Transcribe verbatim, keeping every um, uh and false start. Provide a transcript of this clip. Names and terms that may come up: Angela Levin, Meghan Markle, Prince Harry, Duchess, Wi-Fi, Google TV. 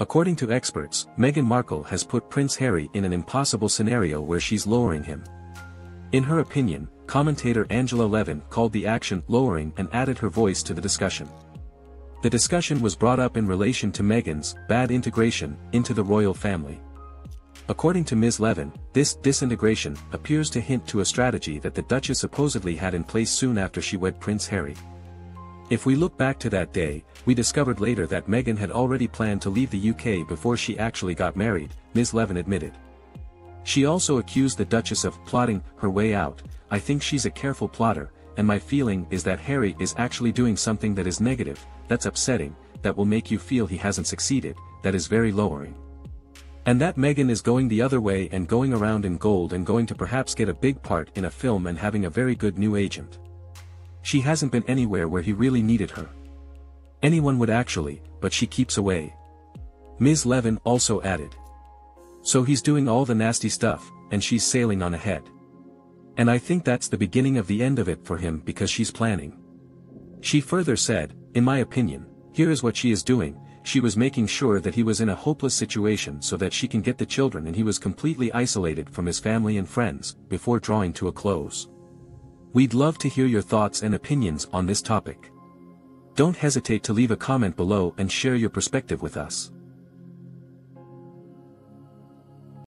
According to experts, Meghan Markle has put Prince Harry in an impossible scenario where she's lowering him. In her opinion, commentator Angela Levin called the action lowering and added her voice to the discussion. The discussion was brought up in relation to Meghan's bad integration into the royal family. According to Miz Levin, this disintegration appears to hint to a strategy that the Duchess supposedly had in place soon after she wed Prince Harry. If we look back to that day, we discovered later that Meghan had already planned to leave the U K before she actually got married, Miz Levin admitted. She also accused the Duchess of plotting her way out. I think she's a careful plotter, and my feeling is that Harry is actually doing something that is negative, that's upsetting, that will make you feel he hasn't succeeded, that is very lowering. And that Meghan is going the other way and going around in gold and going to perhaps get a big part in a film and having a very good new agent. She hasn't been anywhere where he really needed her. Anyone would actually, but she keeps away. Miz Levin also added. So he's doing all the nasty stuff, and she's sailing on ahead. And I think that's the beginning of the end of it for him because she's planning. She further said, in my opinion, here is what she is doing. She was making sure that he was in a hopeless situation so that she can get the children, and he was completely isolated from his family and friends, before drawing to a close. We'd love to hear your thoughts and opinions on this topic. Don't hesitate to leave a comment below and share your perspective with us.